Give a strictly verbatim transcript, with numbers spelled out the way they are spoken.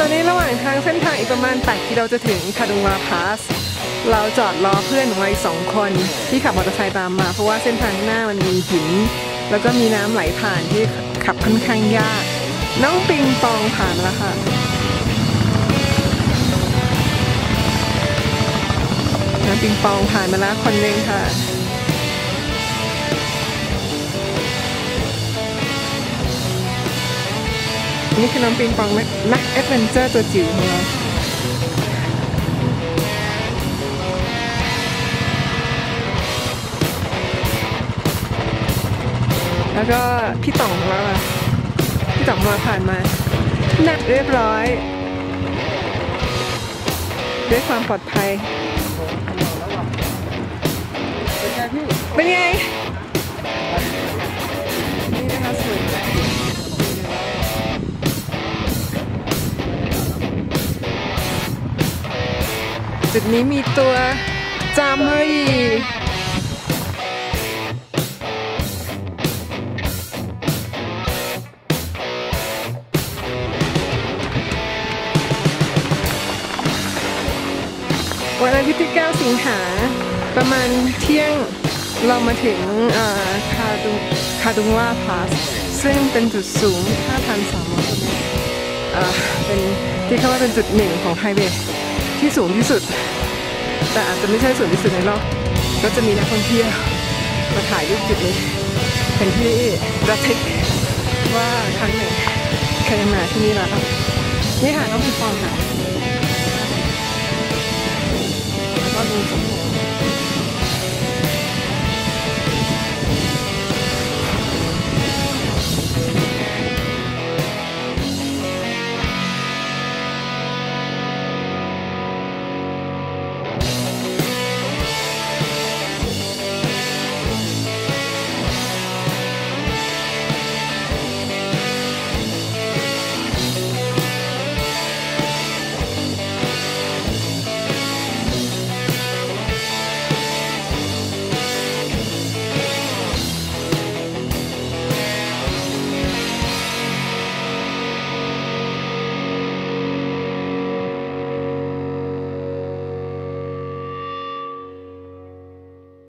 ตอนนี้ระหว่างทางเส้นทางอีกประมาณแปดกิโลจะถึงคาดุงวาพาสเราจอดรอเพื่อนไว้ที่สถานีรถไฟคาดุงวาพาสซึ่งเป็นสถานีรถไฟที่อยู่ใกล้ที่สุดจากคาดุงวาพาสซึ่งเป็นสถานีรถไฟที่อยู่ใกล้ที่สุดจากคาดุงวาพาส สองคน ที่ขับมอเตอร์ไซค์ตามมาเพราะว่าเส้นทางหน้ามันมีหินแล้วก็มีน้ำไหลผ่านที่ขับค่อนข้างยากน้องปิงปองผ่านแล้วค่ะ น้องปิงปองผ่านมาแล้วคนหนึ่งค่ะ นี่คือน้องปิงปองนักแอดเวนเจอร์ตัวจิ๋วของเราแล้วก็พี่ต่องของเราอะพี่ต่องมาผ่านมานักเรียบร้อยด้วยความปลอดภัยเป็นไงนี่นะคะสวยจุดนี้มีตัวจามรีวันอาทิตย์ที่เก้าสิงหาประมาณเที่ยงเรามาถึงคาดุคาดุงวาพาสซึ่งเป็นจุดสูง ห้าพันสามร้อย เป็นที่เขาว่าเป็นจุดหนึ่งของไฮเวย์ที่สูงที่สุดแต่อาจจะไม่ใช่สูงที่สุดในโลกก็จะมีนักท่องเที่ยวมาถ่ายรูปจุดนี้เป็นที่ระทึกว่าครั้งหนึ่งเคยมาที่นี่แล้วนี่ค่ะน้องปิงปองค่ะแล้วก็ดู